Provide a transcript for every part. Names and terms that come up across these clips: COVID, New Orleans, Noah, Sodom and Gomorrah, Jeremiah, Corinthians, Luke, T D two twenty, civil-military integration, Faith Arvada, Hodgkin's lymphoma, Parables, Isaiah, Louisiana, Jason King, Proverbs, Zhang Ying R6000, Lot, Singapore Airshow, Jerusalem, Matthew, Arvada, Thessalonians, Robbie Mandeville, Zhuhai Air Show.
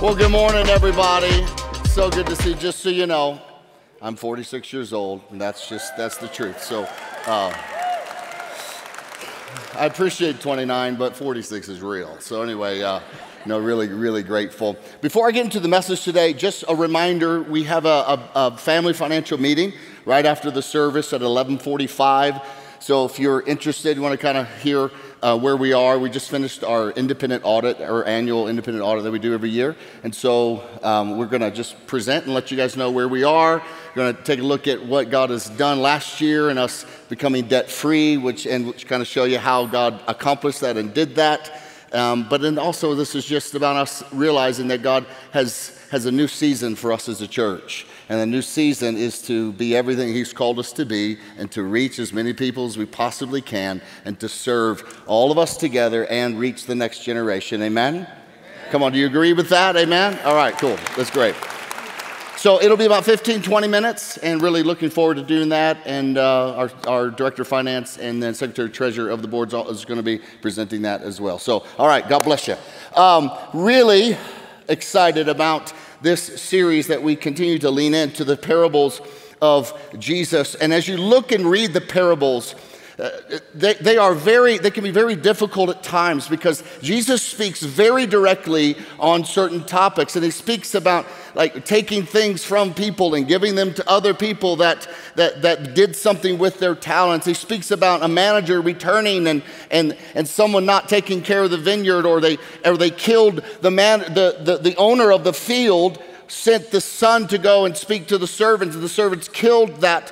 Well, good morning, everybody. So good to see you. Just so you know, I'm 46 years old, and that's the truth. So I appreciate 29, but 46 is real. So anyway, no, really, really grateful. Before I get into the message today, just a reminder, we have a family financial meeting right after the service at 11:45. So if you're interested, you want to kind of hear where we are. We just finished our independent audit, our annual independent audit that we do every year. And so we're going to just present and let you guys know where we are. We're going to take a look at what God has done last year and us becoming debt-free, which kind of show you how God accomplished that and did that. But then also this is just about us realizing that God has a new season for us as a church. And the new season is to be everything He's called us to be and to reach as many people as we possibly can and to serve all of us together and reach the next generation. Amen? Amen. Come on, do you agree with that? Amen? All right, cool. That's great. So it'll be about 15, 20 minutes, and really looking forward to doing that. And our Director of Finance and then Secretary Treasurer of the Board is going to be presenting that as well. So, all right, God bless you. Really excited about this series that we continue to lean into, the parables of Jesus. And as you look and read the parables, they can be very difficult at times because Jesus speaks very directly on certain topics, and He speaks about like taking things from people and giving them to other people that did something with their talents. He speaks about a manager returning and someone not taking care of the vineyard, or they killed the owner of the field, sent the son to go and speak to the servants, and the servants killed that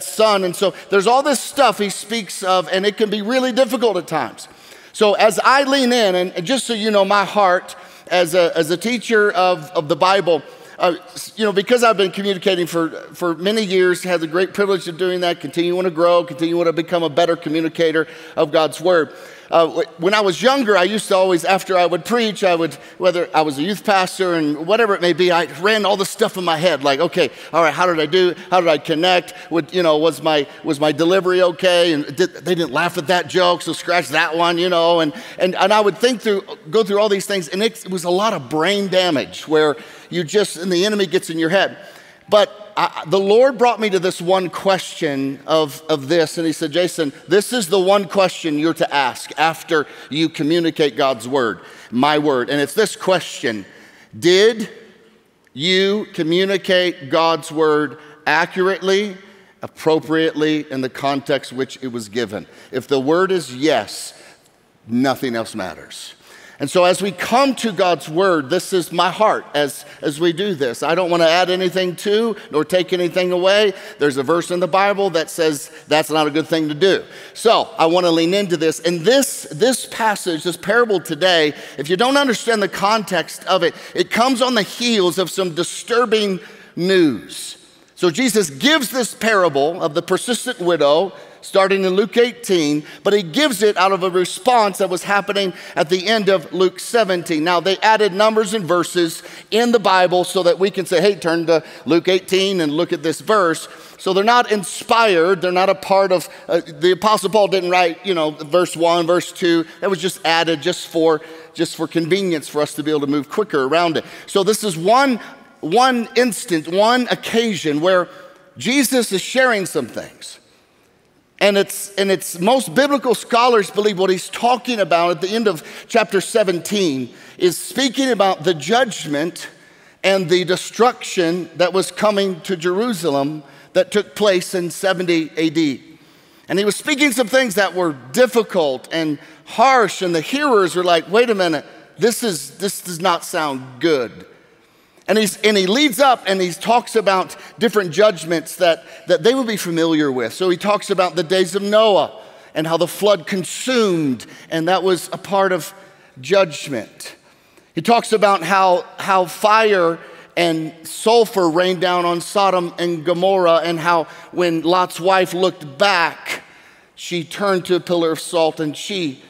son. And so there's all this stuff He speaks of, and it can be really difficult at times. So as I lean in, and just so you know, my heart as a teacher of the Bible, you know, because I've been communicating for many years, had the great privilege of doing that, continuing to grow, continuing to become a better communicator of God's Word. When I was younger, I used to always, after I would preach, whether I was a youth pastor and whatever it may be, I ran all the stuff in my head, like, okay, all right, how did I do? How did I connect? Was my delivery okay? And they didn't laugh at that joke, so scratch that one, you know. And I would go through all these things, and it was a lot of brain damage where and the enemy gets in your head. But the Lord brought me to this one question of this, and He said, Jason, this is the one question you're to ask after you communicate God's Word, my Word. And it's this question: did you communicate God's Word accurately, appropriately, in the context which it was given? If the word is yes, nothing else matters. And so as we come to God's Word, this is my heart as we do this. I don't want to add anything to nor take anything away. There's a verse in the Bible that says that's not a good thing to do. So I want to lean into this. And this passage, this parable today, if you don't understand the context of it, it comes on the heels of some disturbing news. So Jesus gives this parable of the persistent widow, starting in Luke 18, but He gives it out of a response that was happening at the end of Luke 17. Now, they added numbers and verses in the Bible so that we can say, hey, turn to Luke 18 and look at this verse. So they're not inspired. They're not a part of, the Apostle Paul didn't write, you know, verse 1, verse 2. That was just added just for convenience for us to be able to move quicker around it. So this is one instant, one occasion where Jesus is sharing some things. And most biblical scholars believe what He's talking about at the end of chapter 17 is speaking about the judgment and the destruction that was coming to Jerusalem that took place in 70 AD. And He was speaking some things that were difficult and harsh, and the hearers were like, wait a minute, this does not sound good. And He leads up and He talks about different judgments that they would be familiar with. So He talks about the days of Noah and how the flood consumed, and that was a part of judgment. He talks about how fire and sulfur rained down on Sodom and Gomorrah, and how when Lot's wife looked back, she turned to a pillar of salt and she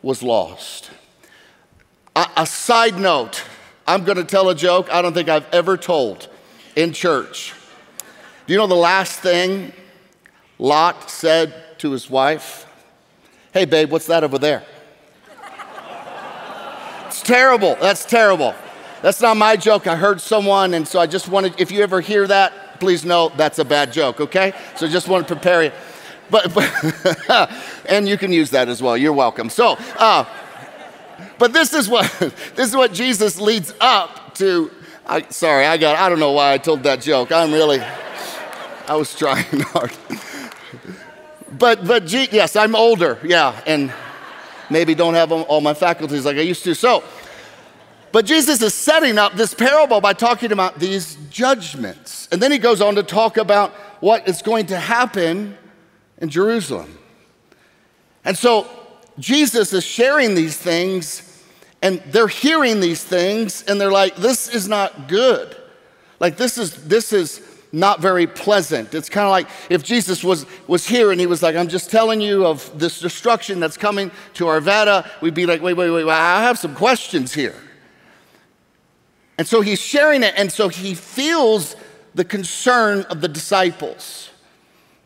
was lost. A side note. I'm going to tell a joke I don't think I've ever told in church. Do you know the last thing Lot said to his wife? Hey, babe, what's that over there? It's terrible. That's terrible. That's not my joke. I heard someone, and so I just wanted, if you ever hear that, please know that's a bad joke, okay? So just want to prepare you. But and you can use that as well. You're welcome. So, but this is what Jesus leads up to. I don't know why I told that joke. I was trying hard. But yes, I'm older. Yeah, and maybe don't have all my faculties like I used to. So, but Jesus is setting up this parable by talking about these judgments, and then he goes on to talk about what is going to happen in Jerusalem. And so Jesus is sharing these things, and they're hearing these things, and they're like, this is not good. Like, this is not very pleasant. It's kind of like if Jesus was here and he was like, I'm just telling you of this destruction that's coming to Arvada, we'd be like, wait, I have some questions here. And so he's sharing it, and so he feels the concern of the disciples,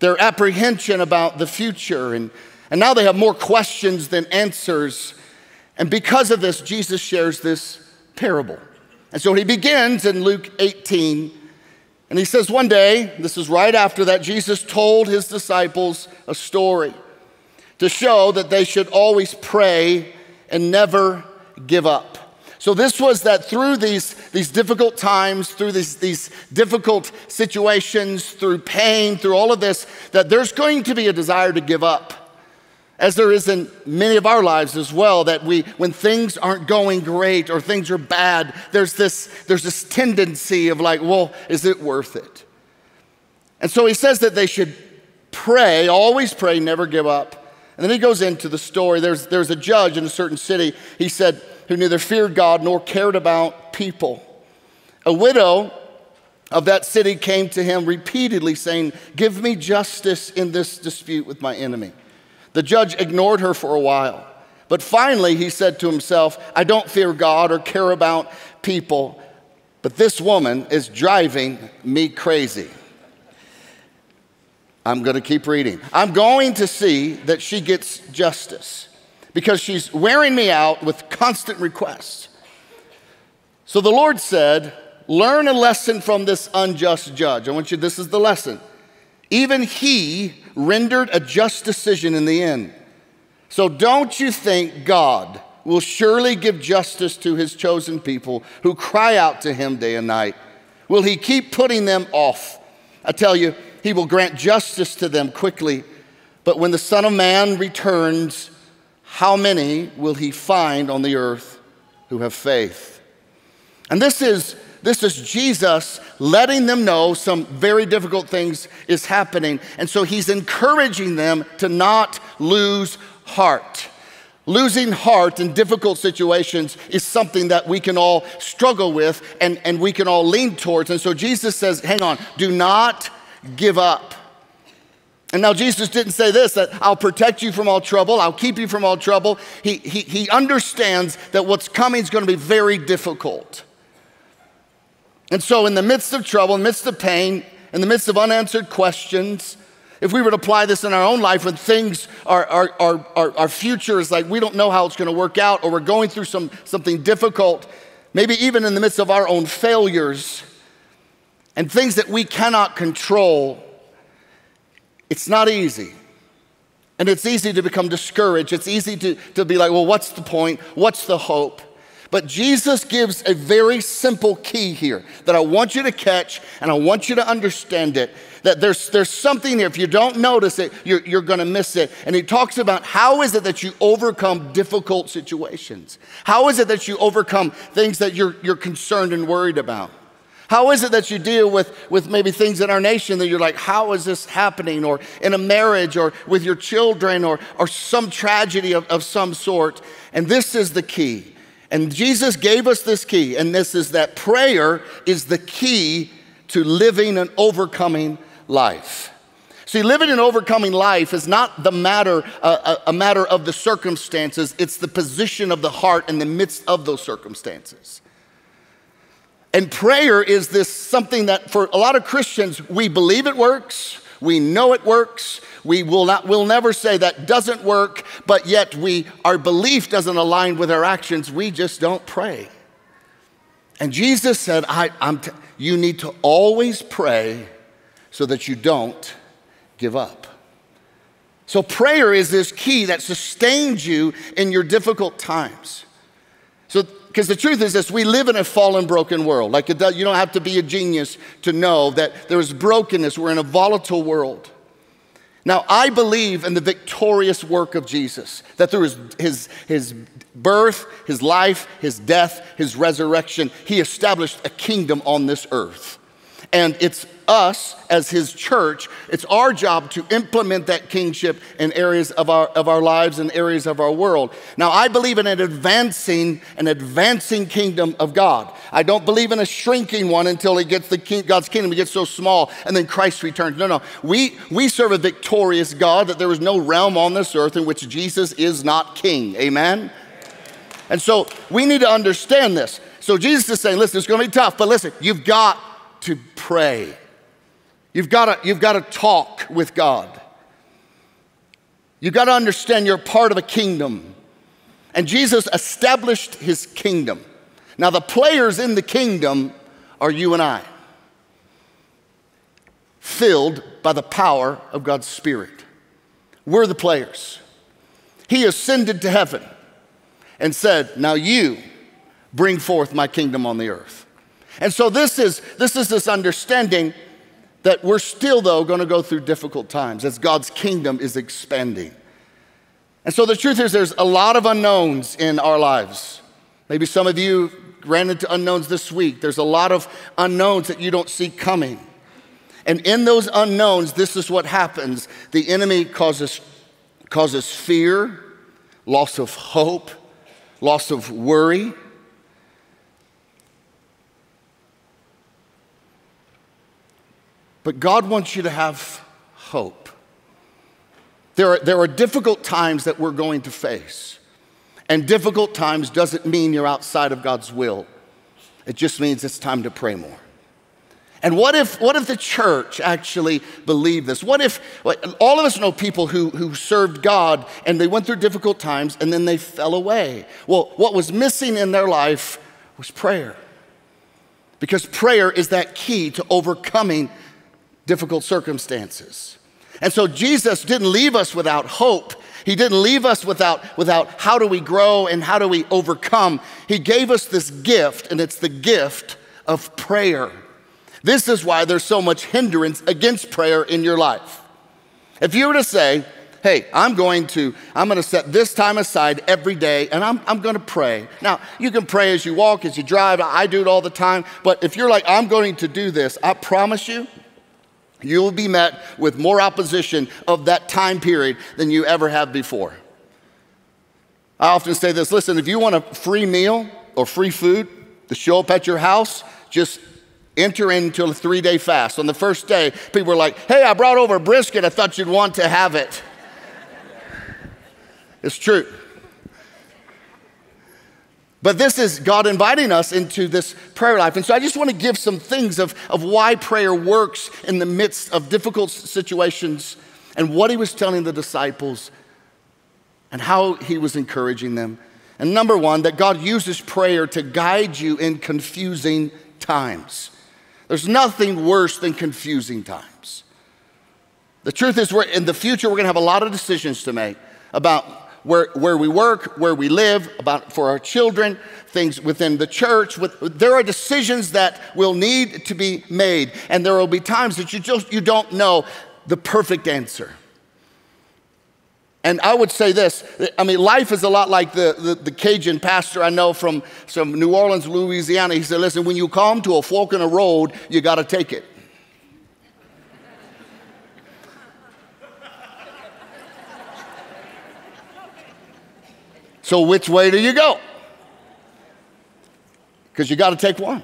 their apprehension about the future, and now they have more questions than answers. And because of this, Jesus shares this parable. And so he begins in Luke 18, and he says one day, this is right after that, Jesus told his disciples a story to show that they should always pray and never give up. So this was that through these difficult times, through these difficult situations, through pain, through all of this, that there's going to be a desire to give up, as there is in many of our lives as well, that when things aren't going great or things are bad, there's this tendency of like, well, is it worth it? And so he says that they should pray, always pray, never give up. And then he goes into the story. There's a judge in a certain city, he said, who neither feared God nor cared about people. A widow of that city came to him repeatedly saying, give me justice in this dispute with my enemy. The judge ignored her for a while, but finally he said to himself, I don't fear God or care about people, but this woman is driving me crazy. I'm gonna keep reading. I'm going to see that she gets justice, because she's wearing me out with constant requests. So the Lord said, learn a lesson from this unjust judge. This is the lesson. Even he rendered a just decision in the end. So don't you think God will surely give justice to his chosen people who cry out to him day and night? Will he keep putting them off? I tell you, he will grant justice to them quickly. But when the Son of Man returns, how many will he find on the earth who have faith? And this is Jesus letting them know some very difficult things is happening. And so he's encouraging them to not lose heart. Losing heart in difficult situations is something that we can all struggle with and we can all lean towards. And so Jesus says, hang on, do not give up. And now Jesus didn't say this, that I'll protect you from all trouble, I'll keep you from all trouble. He understands that what's coming is going to be very difficult. And so in the midst of trouble, in the midst of pain, in the midst of unanswered questions, if we were to apply this in our own life, when things our future is like we don't know how it's going to work out, or we're going through something difficult, maybe even in the midst of our own failures and things that we cannot control, it's not easy, and it's easy to become discouraged. It's easy to be like, well, what's the point? What's the hope? But Jesus gives a very simple key here that I want you to catch, and I want you to understand it, that there's something here. If you don't notice it, you're gonna miss it. And he talks about how is it that you overcome difficult situations? How is it that you overcome things that you're concerned and worried about? How is it that you deal with maybe things in our nation that you're like, how is this happening? Or in a marriage, or with your children, or some tragedy of some sort. And this is the key. And Jesus gave us this key. And this is that prayer is the key to living an overcoming life. See, living an overcoming life is not a matter of the circumstances. It's the position of the heart in the midst of those circumstances. And prayer is this something that for a lot of Christians, we believe it works, We know it works. We will never say that doesn't work, but yet our belief doesn't align with our actions. We just don't pray. And Jesus said, you need to always pray so that you don't give up. So prayer is this key that sustains you in your difficult times. So, because the truth is this, we live in a fallen, broken world. Like it does, you don't have to be a genius to know that there is brokenness. We're in a volatile world. Now, I believe in the victorious work of Jesus, that through his birth, his life, his death, his resurrection, he established a kingdom on this earth. And it's us as his church, it's our job to implement that kingship in areas of our lives and areas of our world. Now, I believe in an advancing kingdom of God. I don't believe in a shrinking one until he gets God's kingdom. It gets so small and then Christ returns. No. We serve a victorious God that there is no realm on this earth in which Jesus is not king. Amen? And so we need to understand this. So Jesus is saying, listen, it's going to be tough, but listen, you've got to pray. You've got to talk with God. You've got to understand you're part of a kingdom. And Jesus established his kingdom. Now the players in the kingdom are you and I, filled by the power of God's Spirit. We're the players. He ascended to heaven and said, now you bring forth my kingdom on the earth. And so this is this understanding that we're still, though, going to go through difficult times as God's kingdom is expanding. And so the truth is there's a lot of unknowns in our lives. Maybe some of you ran into unknowns this week. There's a lot of unknowns that you don't see coming. And in those unknowns, this is what happens. The enemy causes fear, loss of hope, loss of worry. But God wants you to have hope. There are difficult times that we're going to face. And difficult times doesn't mean you're outside of God's will. It just means it's time to pray more. And what if the church actually believed this? What if, like, all of us know people who served God and they went through difficult times and then they fell away? Well, what was missing in their life was prayer. Because prayer is that key to overcoming difficult circumstances. And so Jesus didn't leave us without hope. He didn't leave us without how do we grow and how do we overcome. He gave us this gift, and it's the gift of prayer. This is why there's so much hindrance against prayer in your life. If you were to say, hey, I'm going to set this time aside every day, and I'm going to pray. Now, you can pray as you walk, as you drive. I do it all the time. But if you're like, I'm going to do this, I promise you, you'll be met with more opposition of that time period than you ever have before. I often say this, listen, if you want a free meal or free food to show up at your house, just enter into a 3-day fast. On the first day, people were like, hey, I brought over a brisket. I thought you'd want to have it. It's true. But this is God inviting us into this prayer life. And so I just want to give some things of why prayer works in the midst of difficult situations and what he was telling the disciples and how he was encouraging them. And number one, that God uses prayer to guide you in confusing times. There's nothing worse than confusing times. The truth is, in the future, we're going to have a lot of decisions to make about where we work, where we live, for our children, things within the church. There are decisions that will need to be made, and there will be times that you don't know the perfect answer. And I would say this, I mean, life is a lot like the Cajun pastor I know from New Orleans, Louisiana. He said, listen, when you come to a fork in a road, you got to take it. So which way do you go? Because you got to take one.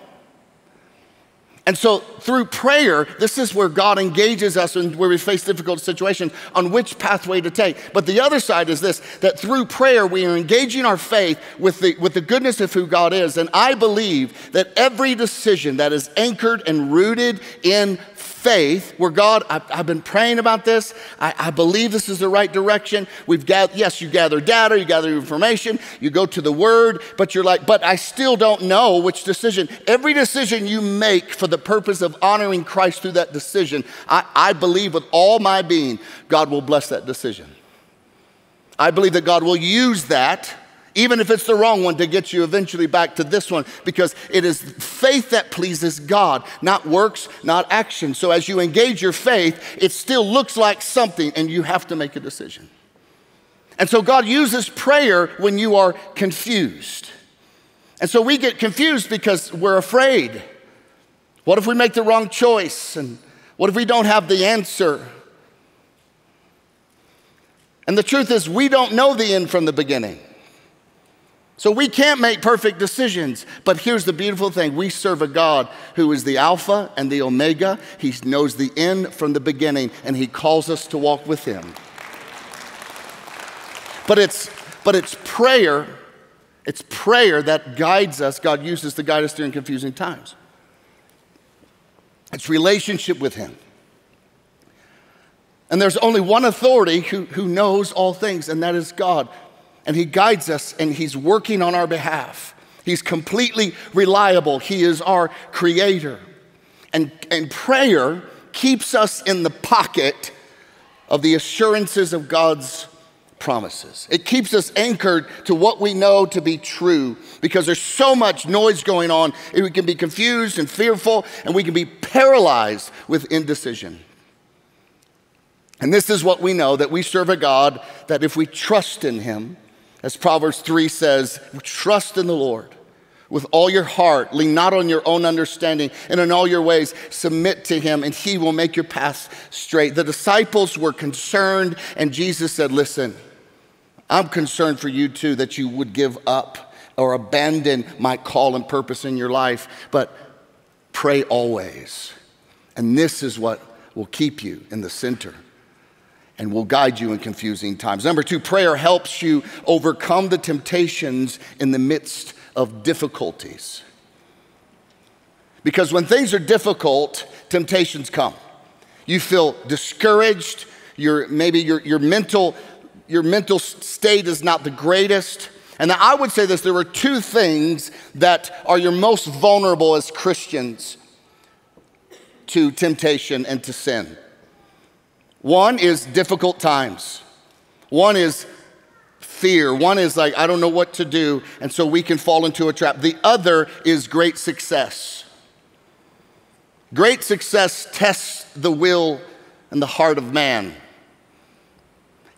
And so through prayer, this is where God engages us and where we face difficult situations on which pathway to take. But the other side is this, that through prayer, we are engaging our faith with the goodness of who God is. And I believe that every decision that is anchored and rooted in faith faith where God, I've been praying about this. I believe this is the right direction. We've got, yes, you gather data, you gather information, you go to the word, but you're like, but I still don't know which decision. Every decision you make for the purpose of honoring Christ through that decision, I believe with all my being, God will bless that decision. I believe that God will use that, even if it's the wrong one, to get you eventually back to this one, because it is faith that pleases God, not works, not action. So as you engage your faith, it still looks like something and you have to make a decision. And so God uses prayer when you are confused. And so we get confused because we're afraid. What if we make the wrong choice? And what if we don't have the answer? And the truth is, we don't know the end from the beginning. So we can't make perfect decisions, but here's the beautiful thing. We serve a God who is the Alpha and the Omega. He knows the end from the beginning, and he calls us to walk with him. But it's prayer that guides us. God uses to guide us during confusing times. It's relationship with him. And there's only one authority who knows all things, and that is God. And he guides us, and he's working on our behalf. He's completely reliable. He is our creator. And prayer keeps us in the pocket of the assurances of God's promises. It keeps us anchored to what we know to be true, because there's so much noise going on, and we can be confused and fearful, and we can be paralyzed with indecision. And this is what we know, that we serve a God that if we trust in him, as Proverbs 3 says, trust in the Lord with all your heart, lean not on your own understanding, and in all your ways submit to him, and he will make your paths straight. The disciples were concerned, and Jesus said, listen, I'm concerned for you too, that you would give up or abandon my call and purpose in your life, but pray always. And this is what will keep you in the center and will guide you in confusing times. Number two, prayer helps you overcome the temptations in the midst of difficulties. Because when things are difficult, temptations come. You feel discouraged, maybe your mental state is not the greatest. And I would say this, there are two things that are your most vulnerable as Christians to temptation and to sin. One is difficult times. One is fear. One is like, I don't know what to do, and so we can fall into a trap. The other is great success. Great success tests the will and the heart of man.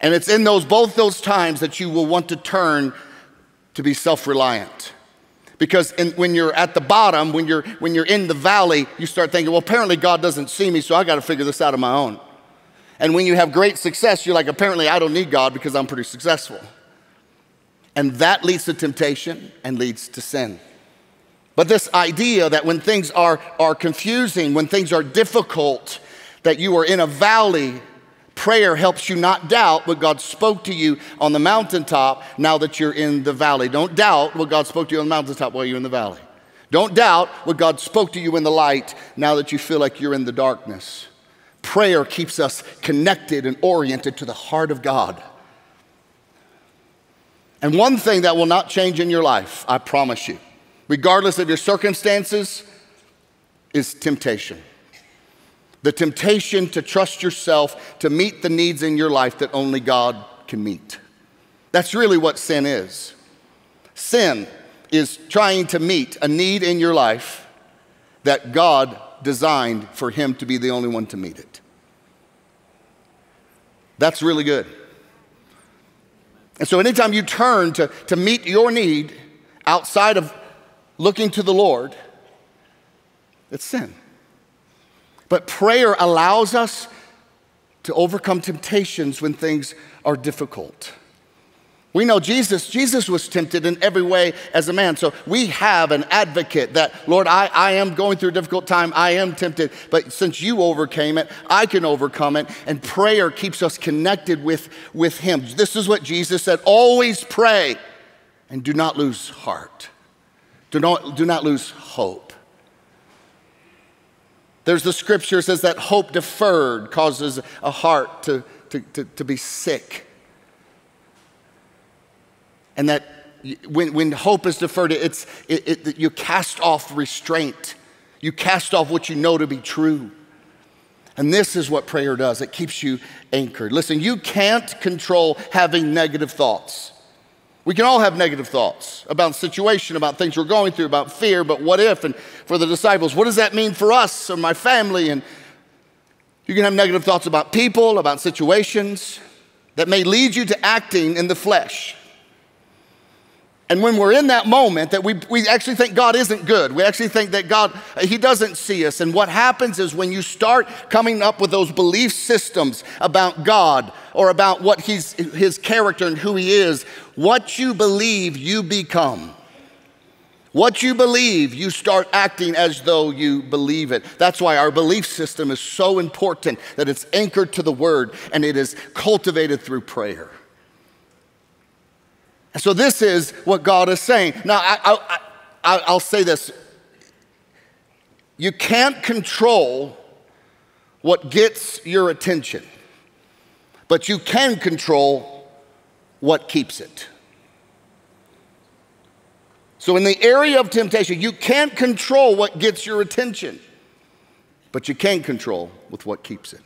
And it's in both those times that you will want to turn to be self-reliant. Because when you're at the bottom, when you're in the valley, you start thinking, well, apparently God doesn't see me, so I gotta figure this out on my own. And when you have great success, you're like, apparently I don't need God because I'm pretty successful. And that leads to temptation and leads to sin. But this idea that when things are confusing, when things are difficult, that you are in a valley, prayer helps you not doubt what God spoke to you on the mountaintop now that you're in the valley. Don't doubt what God spoke to you on the mountaintop while you're in the valley. Don't doubt what God spoke to you in the light now that you feel like you're in the darkness. Prayer keeps us connected and oriented to the heart of God. And one thing that will not change in your life, I promise you, regardless of your circumstances, is temptation. The temptation to trust yourself to meet the needs in your life that only God can meet. That's really what sin is. Sin is trying to meet a need in your life that God designed for him to be the only one to meet it. That's really good. And so anytime you turn to meet your need outside of looking to the Lord, it's sin. But prayer allows us to overcome temptations when things are difficult. We know Jesus was tempted in every way as a man. So we have an advocate that, Lord, I am going through a difficult time. I am tempted. But since you overcame it, I can overcome it. And prayer keeps us connected with him. This is what Jesus said. Always pray and do not lose heart. Do not lose hope. There's the scripture that says that hope deferred causes a heart to be sick. And that when hope is deferred, you cast off restraint. You cast off what you know to be true. And this is what prayer does. It keeps you anchored. Listen, you can't control having negative thoughts. We can all have negative thoughts about situation, about things we're going through, about fear, but what if? And for the disciples, what does that mean for us or my family? And you can have negative thoughts about people, about situations that may lead you to acting in the flesh. And when we're in that moment that we actually think God isn't good. We actually think that God, he doesn't see us. And what happens is when you start coming up with those belief systems about God or about what his character and who he is, what you believe, you become. What you believe, you start acting as though you believe it. That's why our belief system is so important, that it's anchored to the word and it is cultivated through prayer. So this is what God is saying. Now, I'll say this. You can't control what gets your attention, but you can control what keeps it. So in the area of temptation, you can't control what gets your attention, but you can control with what keeps it.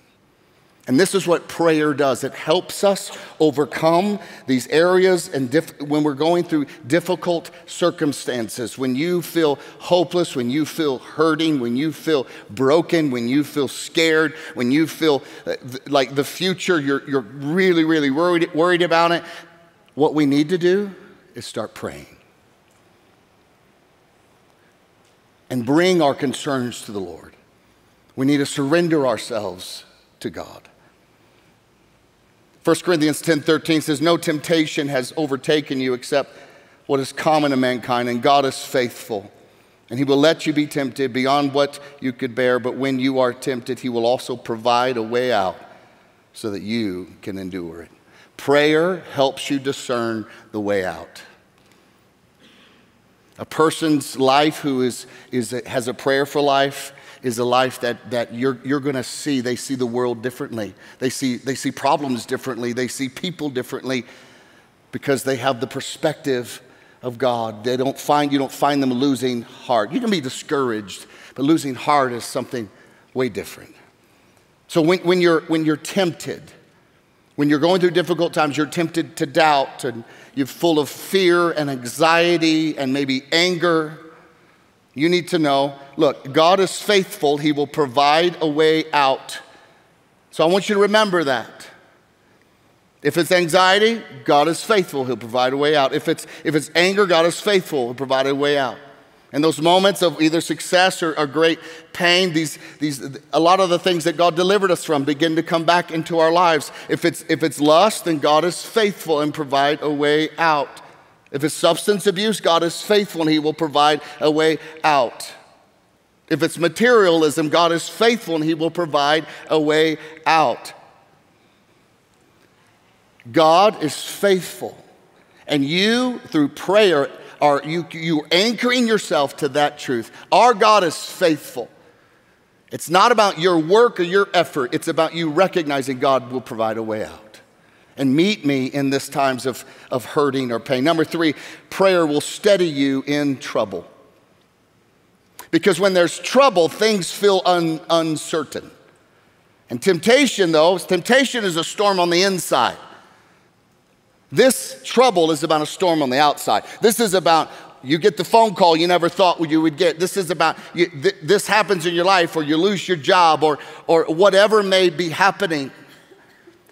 And this is what prayer does. It helps us overcome these areas and when we're going through difficult circumstances, when you feel hopeless, when you feel hurting, when you feel broken, when you feel scared, when you feel like the future, you're really, really worried about it. What we need to do is start praying and bring our concerns to the Lord. We need to surrender ourselves to God. 1 Corinthians 10:13 says, no temptation has overtaken you except what is common to mankind, and God is faithful, and he will let you be tempted beyond what you could bear, but when you are tempted, he will also provide a way out so that you can endure it. Prayer helps you discern the way out. A person's life who has a prayerful life is a life that you're gonna see. They see the world differently. They see problems differently. They see people differently because they have the perspective of God. You don't find them losing heart. You can be discouraged, but losing heart is something way different. So when you're tempted, when you're going through difficult times, you're tempted to doubt and you're full of fear and anxiety and maybe anger. You need to know, look, God is faithful. He will provide a way out. So I want you to remember that. If it's anxiety, God is faithful. He'll provide a way out. If it's anger, God is faithful. He'll provide a way out. And those moments of either success or great pain, a lot of the things that God delivered us from begin to come back into our lives. If it's lust, then God is faithful and provide a way out. If it's substance abuse, God is faithful and he will provide a way out. If it's materialism, God is faithful and he will provide a way out. God is faithful. And you, through prayer, you're anchoring yourself to that truth. Our God is faithful. It's not about your work or your effort. It's about you recognizing God will provide a way out and meet me in this times of hurting or pain. Number three, prayer will steady you in trouble. Because when there's trouble, things feel uncertain. And temptation, though, temptation is a storm on the inside. This trouble is about a storm on the outside. This is about you get the phone call you never thought you would get. This is about this happens in your life, or you lose your job, or whatever may be happening.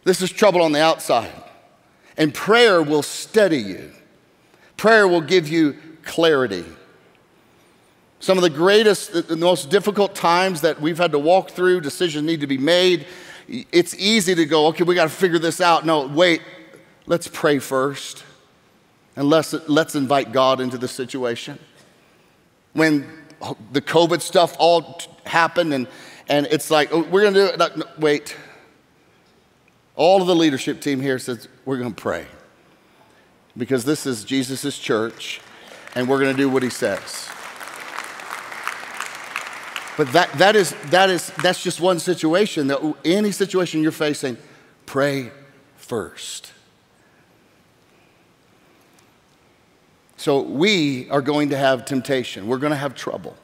This is trouble on the outside. And prayer will steady you. Prayer will give you clarity. Some of the greatest, the most difficult times that we've had to walk through, decisions need to be made. It's easy to go, okay, we got to figure this out. No, wait, let's pray first. And let's invite God into the situation. When the COVID stuff all happened and it's like, oh, we're going to do it. No, wait. All of the leadership team here says, we're going to pray because this is Jesus' church and we're going to do what he says. But that's just one situation. Any situation you're facing, pray first. So we are going to have temptation. We're going to have trouble.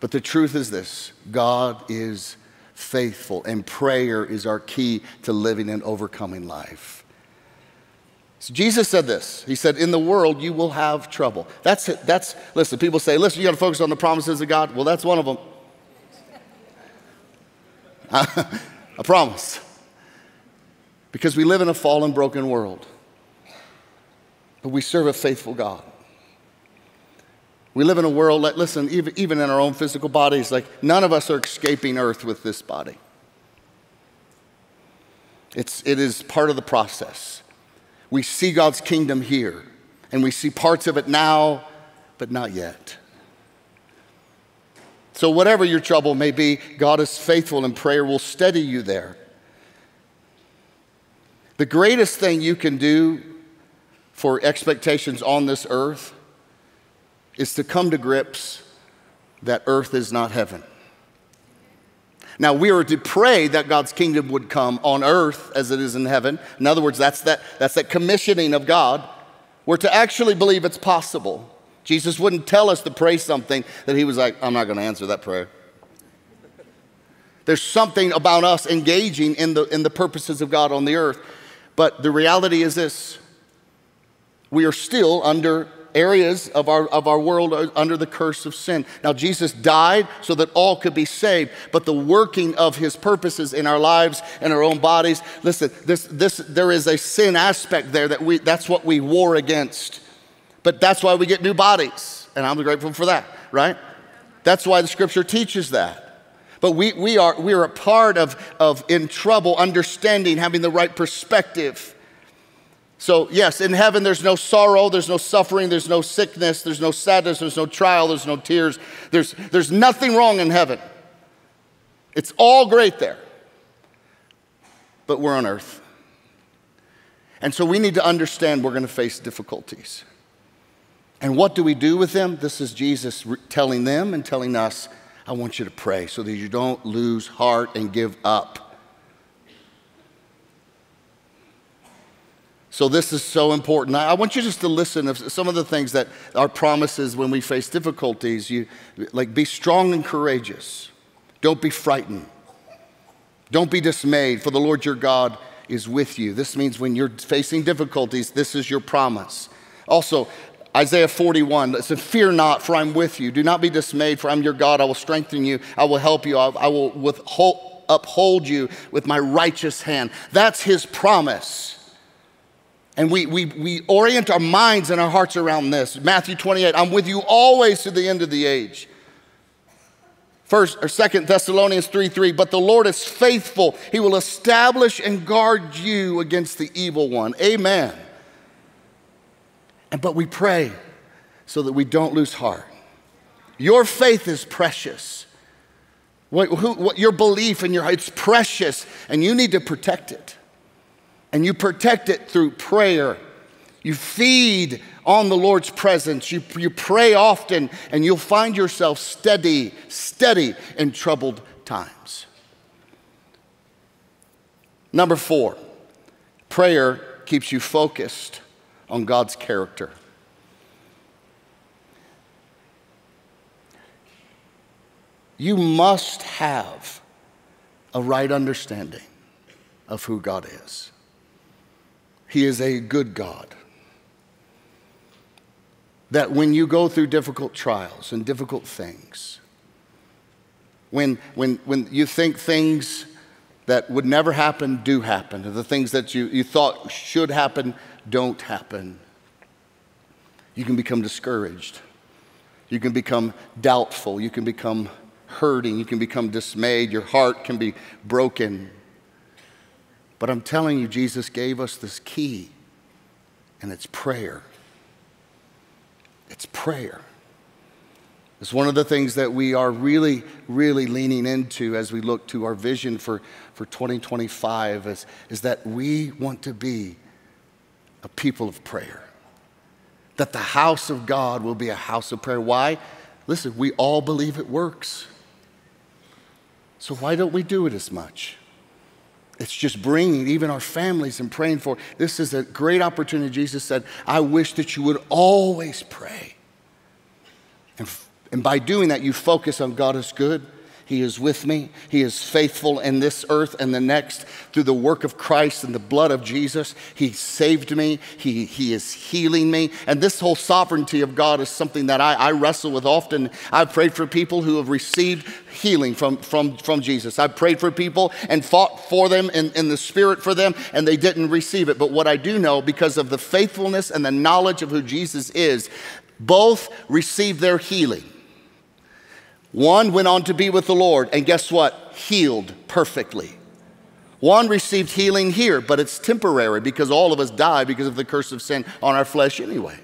But the truth is this: God is faithful, and prayer is our key to living an overcoming life. So Jesus said this. He said, in the world, you will have trouble. That's it. Listen, people say, listen, you got to focus on the promises of God. Well, that's one of them. I promise. Because we live in a fallen, broken world. But we serve a faithful God. We live in a world, listen, even in our own physical bodies, like none of us are escaping earth with this body. It is part of the process. We see God's kingdom here, and we see parts of it now, but not yet. So whatever your trouble may be, God is faithful, and prayer will steady you there. The greatest thing you can do for expectations on this earth is to come to grips that earth is not heaven. Now, we are to pray that God's kingdom would come on earth as it is in heaven. In other words, that's that commissioning of God. We're to actually believe it's possible. Jesus wouldn't tell us to pray something that he was like, I'm not going to answer that prayer. There's something about us engaging in the purposes of God on the earth. But the reality is this: we are still under areas of our world are under the curse of sin. Now, Jesus died so that all could be saved, but the working of his purposes in our lives and our own bodies, listen, there is a sin aspect there that's what we war against. But that's why we get new bodies, and I'm grateful for that, right? That's why the scripture teaches that. But we are a part of in trouble, understanding, having the right perspective. So yes, in heaven there's no sorrow, there's no suffering, there's no sickness, there's no sadness, there's no trial, there's no tears. There's nothing wrong in heaven. It's all great there. But we're on earth. And so we need to understand we're going to face difficulties. And what do we do with them? This is Jesus telling them and telling us, I want you to pray so that you don't lose heart and give up. So this is so important. I want you just to listen to some of the things that are promises when we face difficulties. Be strong and courageous. Don't be frightened. Don't be dismayed, for the Lord your God is with you. This means when you're facing difficulties, this is your promise. Also, Isaiah 41, it says, fear not, for I'm with you. Do not be dismayed, for I'm your God. I will strengthen you. I will help you. I will uphold you with my righteous hand. That's his promise. And we orient our minds and our hearts around this. Matthew 28, I'm with you always to the end of the age. 2 Thessalonians 3:3, but the Lord is faithful. He will establish and guard you against the evil one. Amen. But we pray so that we don't lose heart. Your faith is precious. Your belief in it's precious, and you need to protect it. And you protect it through prayer. You feed on the Lord's presence. You pray often, and you'll find yourself steady in troubled times. Number 4, prayer keeps you focused on God's character. You must have a right understanding of who God is. He is a good God. That when you go through difficult trials and difficult things, when you think things that would never happen do happen, and the things that you thought should happen don't happen, you can become discouraged. You can become doubtful. You can become hurting. You can become dismayed. Your heart can be broken. But I'm telling you, Jesus gave us this key, and it's prayer. It's prayer. It's one of the things that we are really, really leaning into as we look to our vision for 2025 is that we want to be a people of prayer, that the house of God will be a house of prayer. Why? Listen, we all believe it works. So why don't we do it as much? It's just bringing even our families and praying for. This is a great opportunity. Jesus said, I wish that you would always pray. And by doing that, you focus on God is good. He is with me. He is faithful in this earth and the next. Through the work of Christ and the blood of Jesus, he saved me. He is healing me. And this whole sovereignty of God is something that I wrestle with often. I've prayed for people who have received healing from Jesus. I've prayed for people and fought for them in the Spirit for them, and they didn't receive it. But what I do know, because of the faithfulness and the knowledge of who Jesus is, both received their healing. One went on to be with the Lord, and guess what? Healed perfectly. One received healing here, but it's temporary because all of us die because of the curse of sin on our flesh anyway.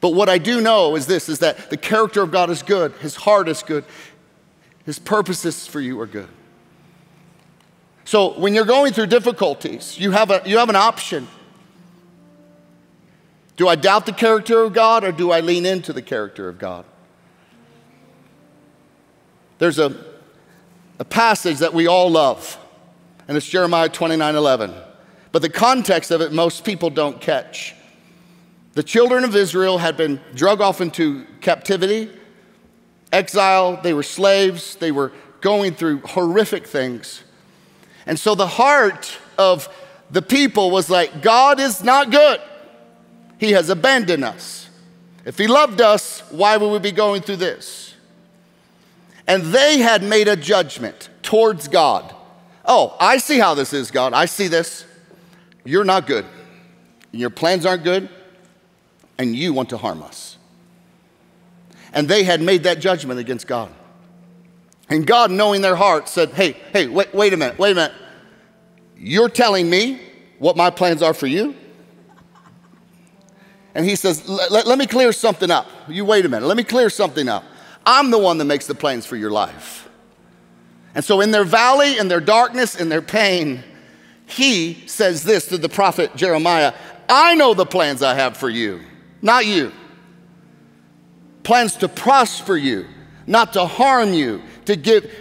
But what I do know is this, is that the character of God is good. His heart is good. His purposes for you are good. So when you're going through difficulties, you have an option. Do I doubt the character of God, or do I lean into the character of God? There's a passage that we all love, and it's Jeremiah 29:11. But the context of it, most people don't catch. The children of Israel had been dragged off into captivity, exile. They were slaves. They were going through horrific things. And so the heart of the people was like, God is not good. He has abandoned us. If he loved us, why would we be going through this? And they had made a judgment towards God. Oh, I see how this is, God. I see this. You're not good. Your plans aren't good, and you want to harm us. And they had made that judgment against God. And God, knowing their heart, said, hey, wait a minute. You're telling me what my plans are for you? And he says, let me clear something up. You wait a minute. Let me clear something up. I'm the one that makes the plans for your life. And so in their valley, in their darkness, in their pain, he says this to the prophet Jeremiah, I know the plans I have for you, not you. Plans to prosper you, not to harm you,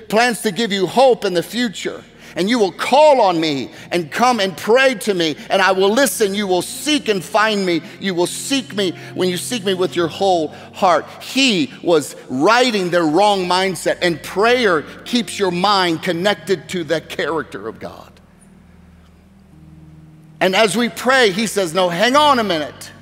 plans to give you hope in the future. And you will call on me and come and pray to me, and I will listen. You will seek and find me. You will seek me when you seek me with your whole heart. He was righting their wrong mindset, and prayer keeps your mind connected to the character of God. And as we pray, he says, no, hang on a minute.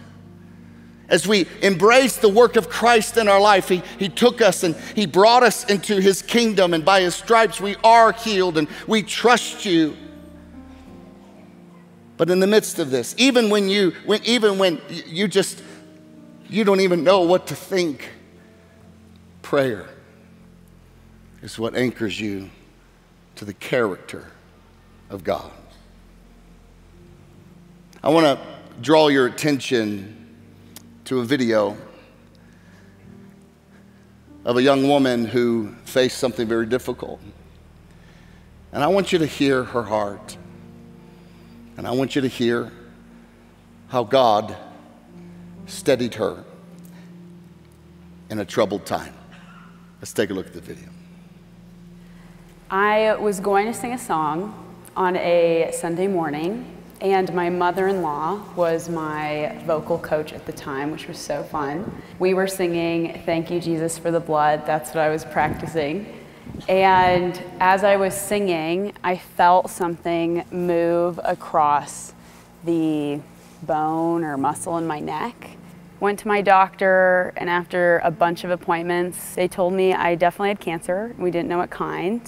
As we embrace the work of Christ in our life, he took us and he brought us into his kingdom, and by his stripes we are healed and we trust you. But in the midst of this, even when you don't even know what to think, prayer is what anchors you to the character of God. I want to draw your attention to a video of a young woman who faced something very difficult. And I want you to hear her heart. And I want you to hear how God steadied her in a troubled time. Let's take a look at the video. I was going to sing a song on a Sunday morning, and my mother-in-law was my vocal coach at the time, which was so fun. We were singing, Thank You, Jesus, for the Blood. That's what I was practicing. And as I was singing, I felt something move across the bone or muscle in my neck. Went to my doctor, and after a bunch of appointments, they told me I definitely had cancer. We didn't know what kind.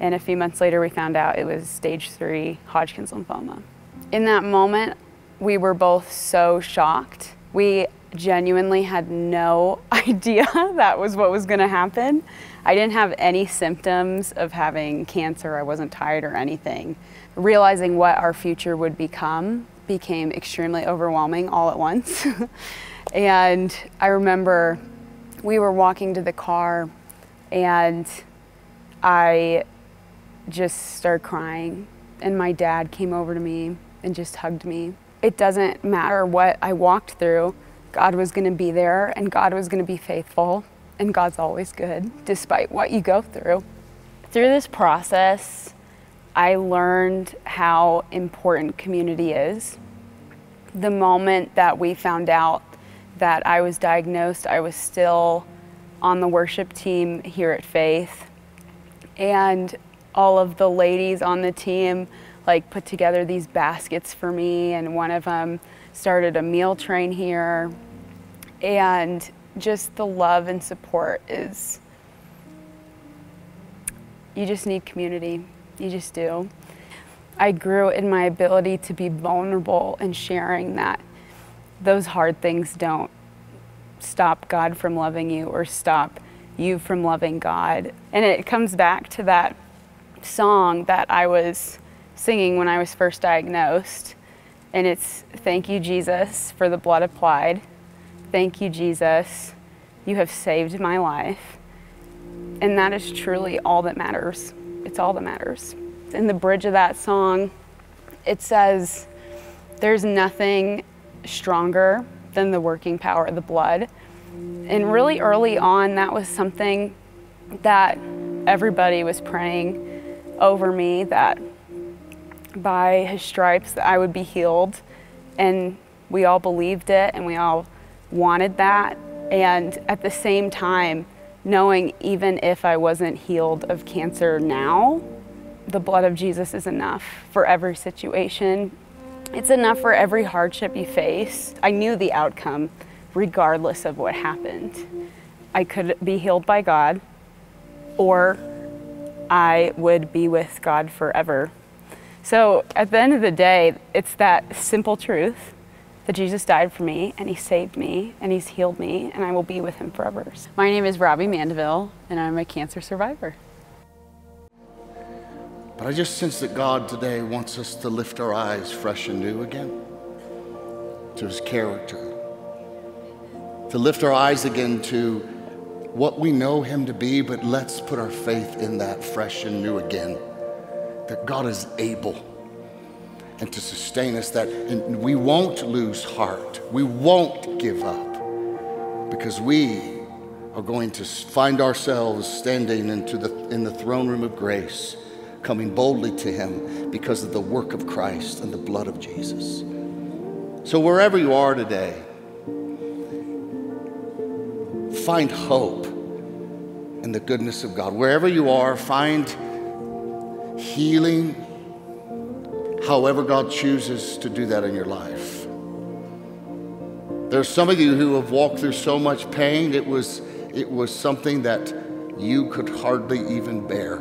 And a few months later, we found out it was stage 3 Hodgkin's lymphoma. In that moment, we were both so shocked. We genuinely had no idea that was what was gonna happen. I didn't have any symptoms of having cancer. I wasn't tired or anything. Realizing what our future would become became extremely overwhelming all at once. And I remember we were walking to the car, and I just started crying, and my dad came over to me and just hugged me. It doesn't matter what I walked through, God was gonna be there, and God was gonna be faithful, and God's always good, despite what you go through. Through this process, I learned how important community is. The moment that we found out that I was diagnosed, I was still on the worship team here at Faith. And all of the ladies on the team like put together these baskets for me, and one of them started a meal train here. And just the love and support is, you just need community, you just do. I grew in my ability to be vulnerable and sharing that those hard things don't stop God from loving you or stop you from loving God. And it comes back to that song that I was singing when I was first diagnosed, and it's, "Thank you, Jesus, for the blood applied. Thank you, Jesus, you have saved my life." And that is truly all that matters. It's all that matters. In the bridge of that song, it says, "There's nothing stronger than the working power of the blood." And really early on, that was something that everybody was praying over me, that by his stripes that I would be healed. And we all believed it and we all wanted that. And at the same time, knowing even if I wasn't healed of cancer now, the blood of Jesus is enough for every situation. It's enough for every hardship you face. I knew the outcome regardless of what happened. I could be healed by God, or I would be with God forever. So at the end of the day, it's that simple truth that Jesus died for me, and he saved me, and he's healed me, and I will be with him forever. My name is Robbie Mandeville, and I'm a cancer survivor. But I just sense that God today wants us to lift our eyes fresh and new again to his character, to lift our eyes again to what we know him to be, but let's put our faith in that fresh and new again, that God is able and to sustain us, that and we won't lose heart. We won't give up, because we are going to find ourselves standing in the throne room of grace, coming boldly to him because of the work of Christ and the blood of Jesus. So wherever you are today, find hope in the goodness of God. Wherever you are, find healing, however God chooses to do that in your life. There's some of you who have walked through so much pain, it was something that you could hardly even bear.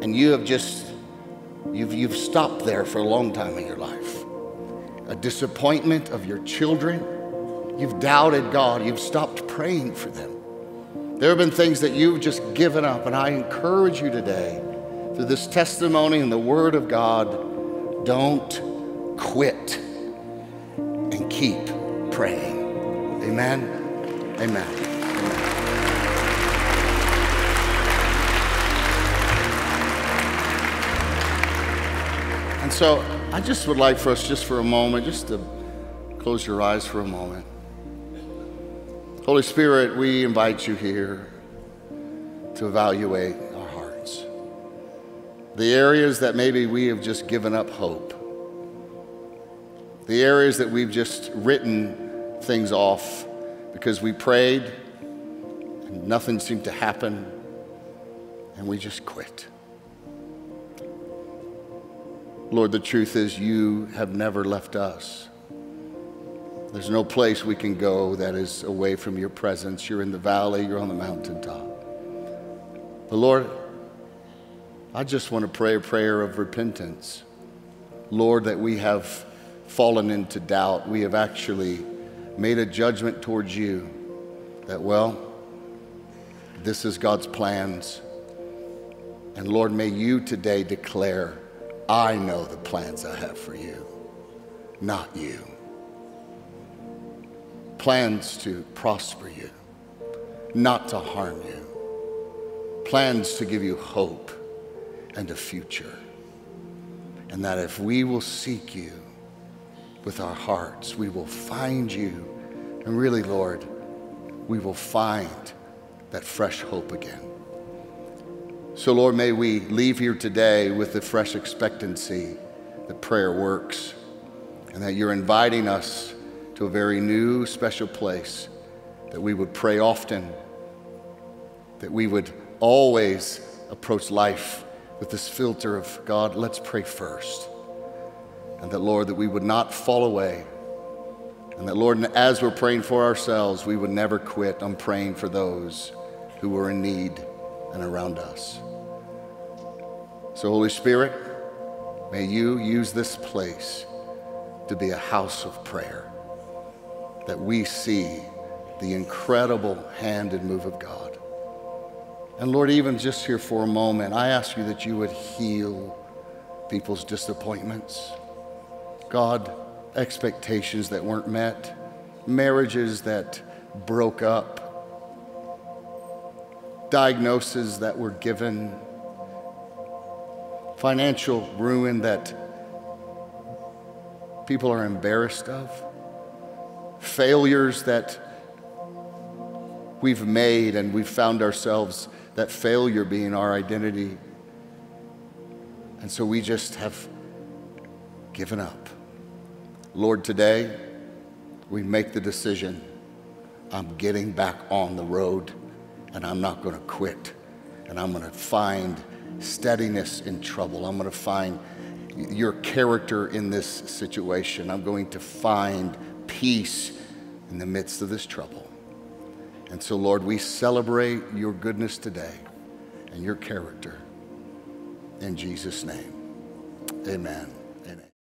And you have just, you've stopped there for a long time in your life. A disappointment of your children. You've doubted God. You've stopped praying for them. There have been things that you've just given up, and I encourage you today, through this testimony and the Word of God, don't quit and keep praying. Amen. Amen. Amen. And so I just would like for us just for a moment, just to close your eyes for a moment. Holy Spirit, we invite you here to evaluate our hearts. The areas that maybe we have just given up hope. The areas that we've just written things off because we prayed and nothing seemed to happen and we just quit. Lord, the truth is you have never left us. There's no place we can go that is away from your presence. You're in the valley, you're on the mountaintop. But Lord, I just want to pray a prayer of repentance. Lord, that we have fallen into doubt. We have actually made a judgment towards you that, well, this is God's plans. And Lord, may you today declare, I know the plans I have for you, not you. Plans to prosper you, not to harm you. Plans to give you hope and a future. And that if we will seek you with our hearts, we will find you. And really, Lord, we will find that fresh hope again. So Lord, may we leave here today with the fresh expectancy that prayer works and that you're inviting us to a very new, special place, that we would pray often, that we would always approach life with this filter of, God, let's pray first. And that, Lord, that we would not fall away. And that, Lord, as we're praying for ourselves, we would never quit on praying for those who are in need and around us. So, Holy Spirit, may you use this place to be a house of prayer, that we see the incredible hand and move of God. And Lord, even just here for a moment, I ask you that you would heal people's disappointments, God, expectations that weren't met, marriages that broke up, diagnoses that were given, financial ruin that people are embarrassed of, failures that we've made and we've found ourselves, that failure being our identity. And so we just have given up. Lord, today we make the decision, I'm getting back on the road. And I'm not going to quit. And I'm going to find steadiness in trouble. I'm going to find your character in this situation. I'm going to find peace in the midst of this trouble. And so, Lord, we celebrate your goodness today and your character. In Jesus' name, amen.